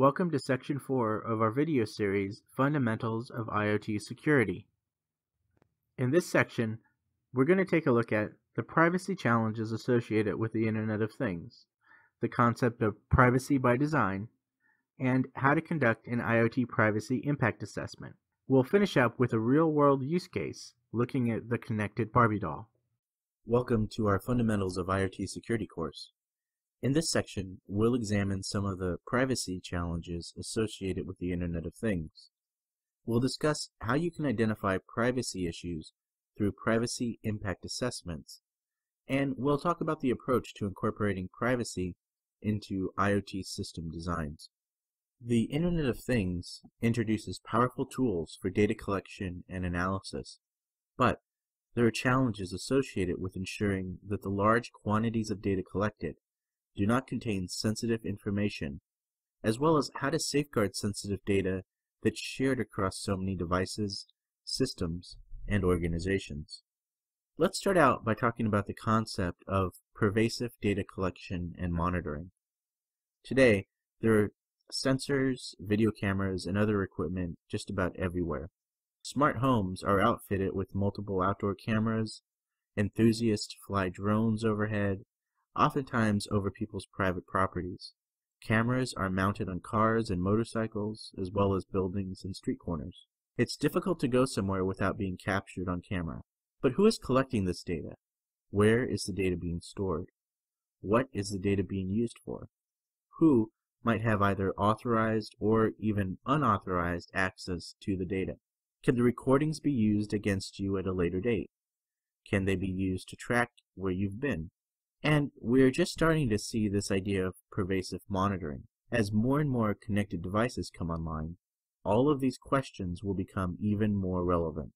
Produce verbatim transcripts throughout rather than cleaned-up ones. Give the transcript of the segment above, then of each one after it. Welcome to Section four of our video series, Fundamentals of IoT Security. In this section, we're going to take a look at the privacy challenges associated with the Internet of Things, the concept of privacy by design, and how to conduct an IoT privacy impact assessment. We'll finish up with a real-world use case looking at the connected Barbie doll. Welcome to our Fundamentals of IoT Security course. In this section, we'll examine some of the privacy challenges associated with the Internet of Things. We'll discuss how you can identify privacy issues through privacy impact assessments, and we'll talk about the approach to incorporating privacy into IoT system designs. The Internet of Things introduces powerful tools for data collection and analysis, but there are challenges associated with ensuring that the large quantities of data collected do not contain sensitive information, as well as how to safeguard sensitive data that's shared across so many devices, systems, and organizations. Let's start out by talking about the concept of pervasive data collection and monitoring. Today, there are sensors, video cameras, and other equipment just about everywhere. Smart homes are outfitted with multiple outdoor cameras, enthusiasts fly drones overhead, oftentimes over people's private properties. Cameras are mounted on cars and motorcycles, as well as buildings and street corners. It's difficult to go somewhere without being captured on camera. But who is collecting this data? Where is the data being stored? What is the data being used for? Who might have either authorized or even unauthorized access to the data? Can the recordings be used against you at a later date? Can they be used to track where you've been? And we're just starting to see this idea of pervasive monitoring. As more and more connected devices come online, all of these questions will become even more relevant.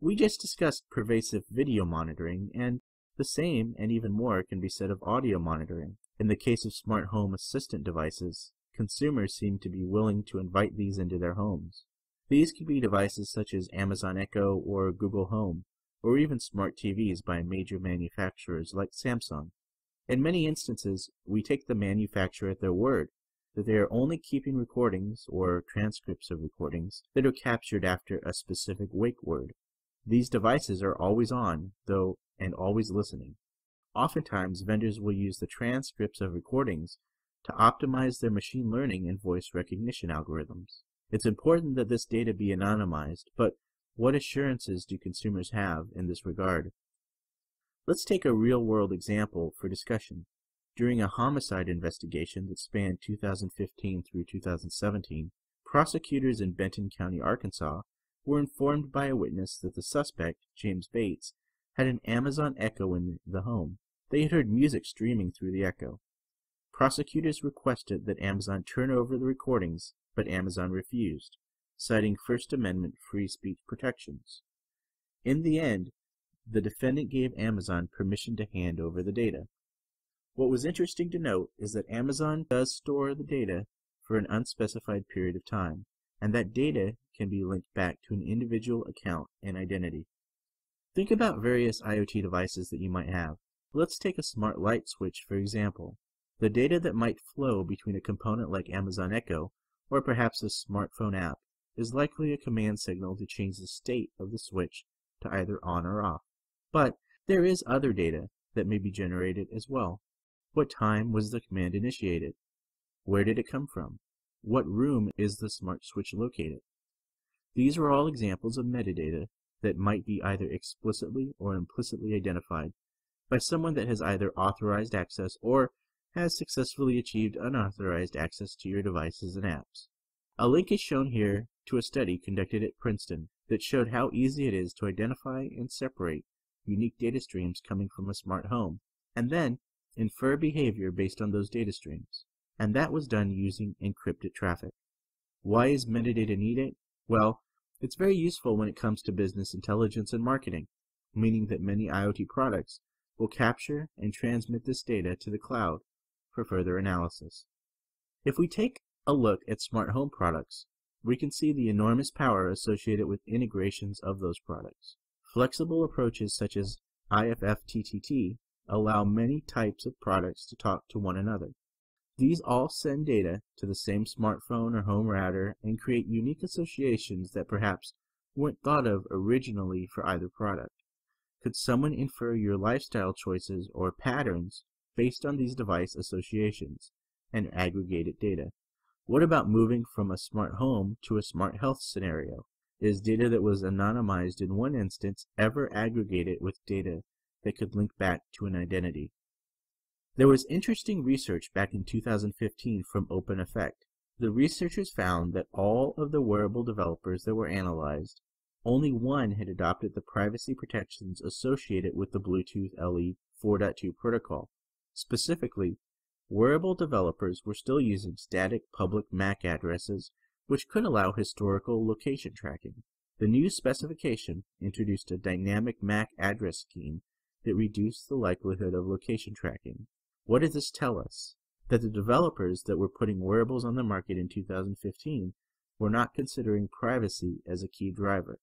We just discussed pervasive video monitoring, and the same and even more can be said of audio monitoring. In the case of smart home assistant devices, consumers seem to be willing to invite these into their homes. These could be devices such as Amazon Echo or Google Home, or even smart T Vs by major manufacturers like Samsung. In many instances, we take the manufacturer at their word that they are only keeping recordings, or transcripts of recordings, that are captured after a specific wake word. These devices are always on, though, and always listening. Oftentimes, vendors will use the transcripts of recordings to optimize their machine learning and voice recognition algorithms. It's important that this data be anonymized, but what assurances do consumers have in this regard? Let's take a real-world example for discussion. During a homicide investigation that spanned two thousand fifteen through two thousand seventeen, prosecutors in Benton County, Arkansas, were informed by a witness that the suspect, James Bates, had an Amazon Echo in the home. They had heard music streaming through the Echo. Prosecutors requested that Amazon turn over the recordings, but Amazon refused, citing First Amendment free speech protections. In the end, the defendant gave Amazon permission to hand over the data. What was interesting to note is that Amazon does store the data for an unspecified period of time, and that data can be linked back to an individual account and identity. Think about various IoT devices that you might have. Let's take a smart light switch, for example. The data that might flow between a component like Amazon Echo, or perhaps a smartphone app, is likely a command signal to change the state of the switch to either on or off. But there is other data that may be generated as well. What time was the command initiated? Where did it come from? What room is the smart switch located? These are all examples of metadata that might be either explicitly or implicitly identified by someone that has either authorized access or has successfully achieved unauthorized access to your devices and apps. A link is shown here to a study conducted at Princeton that showed how easy it is to identify and separate unique data streams coming from a smart home, and then infer behavior based on those data streams. And that was done using encrypted traffic. Why is metadata needed? Well, it's very useful when it comes to business intelligence and marketing, meaning that many IoT products will capture and transmit this data to the cloud for further analysis. If we take a look at smart home products, we can see the enormous power associated with integrations of those products. Flexible approaches such as I F T T T allow many types of products to talk to one another. These all send data to the same smartphone or home router and create unique associations that perhaps weren't thought of originally for either product. Could someone infer your lifestyle choices or patterns based on these device associations and aggregated data? What about moving from a smart home to a smart health scenario? Is data that was anonymized in one instance ever aggregated with data that could link back to an identity? There was interesting research back in two thousand fifteen from Open Effect. The researchers found that all of the wearable developers that were analyzed, only one had adopted the privacy protections associated with the Bluetooth L E four point two protocol. Specifically, wearable developers were still using static public M A C addresses, which could allow historical location tracking. The new specification introduced a dynamic M A C address scheme that reduced the likelihood of location tracking. What does this tell us? That the developers that were putting wearables on the market in two thousand fifteen were not considering privacy as a key driver.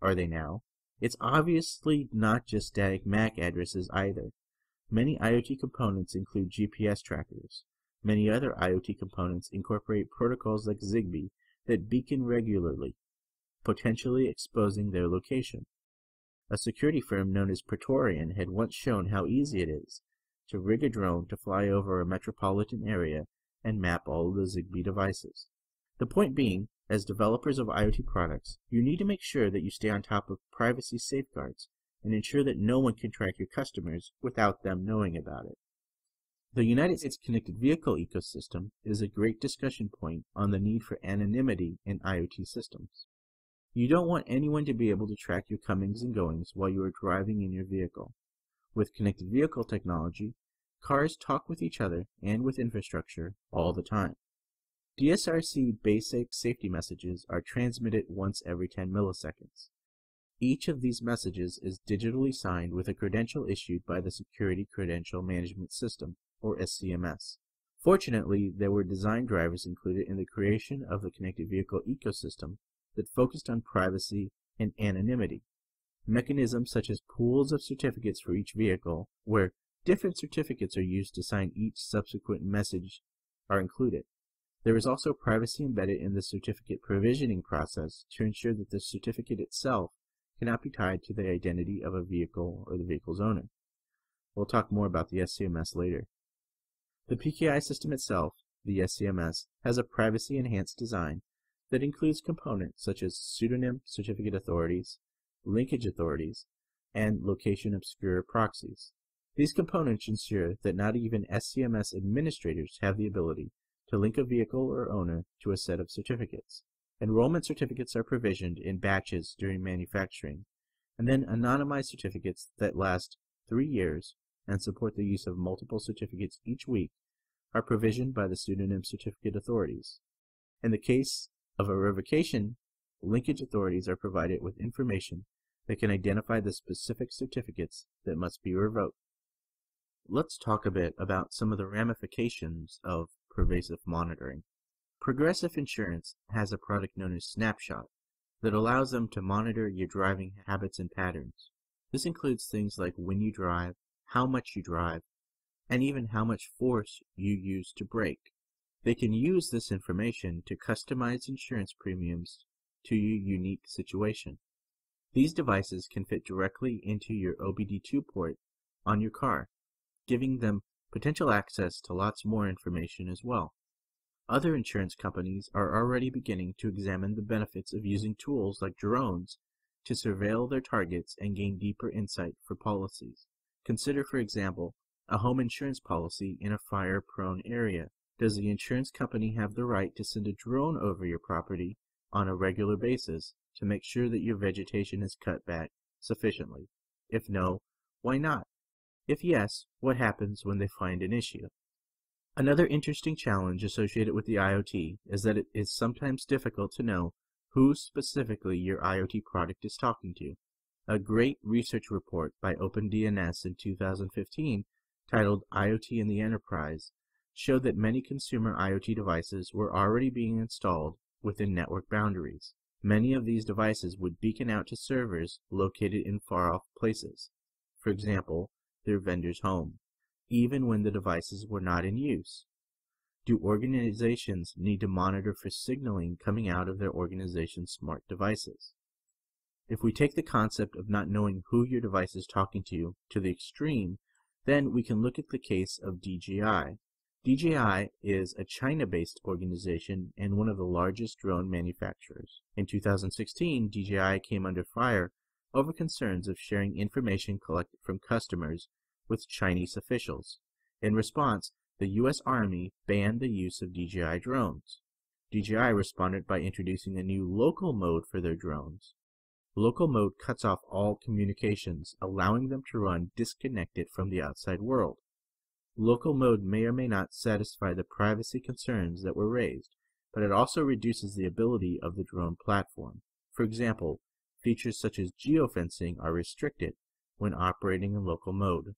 Are they now? It's obviously not just static M A C addresses either. Many IoT components include G P S trackers. Many other IoT components incorporate protocols like ZigBee that beacon regularly, potentially exposing their location. A security firm known as Praetorian had once shown how easy it is to rig a drone to fly over a metropolitan area and map all of the ZigBee devices. The point being, as developers of IoT products, you need to make sure that you stay on top of privacy safeguards and ensure that no one can track your customers without them knowing about it. The United States connected vehicle ecosystem is a great discussion point on the need for anonymity in IoT systems. You don't want anyone to be able to track your comings and goings while you are driving in your vehicle. With connected vehicle technology, cars talk with each other and with infrastructure all the time. D S R C basic safety messages are transmitted once every ten milliseconds. Each of these messages is digitally signed with a credential issued by the Security Credential Management System, or S C M S. Fortunately, there were design drivers included in the creation of the connected vehicle ecosystem that focused on privacy and anonymity. Mechanisms such as pools of certificates for each vehicle, where different certificates are used to sign each subsequent message, are included. There is also privacy embedded in the certificate provisioning process to ensure that the certificate itself cannot be tied to the identity of a vehicle or the vehicle's owner. We'll talk more about the S C M S later. The P K I system itself, the S C M S, has a privacy-enhanced design that includes components such as pseudonym certificate authorities, linkage authorities, and location-obscure proxies. These components ensure that not even S C M S administrators have the ability to link a vehicle or owner to a set of certificates. Enrollment certificates are provisioned in batches during manufacturing, and then anonymized certificates that last three years and support the use of multiple certificates each week are provisioned by the pseudonym certificate authorities. In the case of a revocation, linkage authorities are provided with information that can identify the specific certificates that must be revoked. Let's talk a bit about some of the ramifications of pervasive monitoring. Progressive Insurance has a product known as Snapshot that allows them to monitor your driving habits and patterns. This includes things like when you drive, how much you drive, and even how much force you use to brake. They can use this information to customize insurance premiums to your unique situation. These devices can fit directly into your O B D two port on your car, giving them potential access to lots more information as well. Other insurance companies are already beginning to examine the benefits of using tools like drones to surveil their targets and gain deeper insight for policies. Consider, for example, a home insurance policy in a fire-prone area. Does the insurance company have the right to send a drone over your property on a regular basis to make sure that your vegetation is cut back sufficiently? If no, why not? If yes, what happens when they find an issue? Another interesting challenge associated with the IoT is that it is sometimes difficult to know who specifically your IoT product is talking to. A great research report by OpenDNS in two thousand fifteen, titled IoT in the Enterprise, showed that many consumer IoT devices were already being installed within network boundaries. Many of these devices would beacon out to servers located in far-off places. For example, their vendor's home, even when the devices were not in use. Do organizations need to monitor for signaling coming out of their organization's smart devices? If we take the concept of not knowing who your device is talking to to the extreme, then we can look at the case of D J I. D J I is a China-based organization and one of the largest drone manufacturers. In two thousand sixteen, D J I came under fire over concerns of sharing information collected from customers with Chinese officials. In response, the U S Army banned the use of D J I drones. D J I responded by introducing a new local mode for their drones. Local mode cuts off all communications, allowing them to run disconnected from the outside world. Local mode may or may not satisfy the privacy concerns that were raised, but it also reduces the ability of the drone platform. For example, features such as geofencing are restricted when operating in local mode.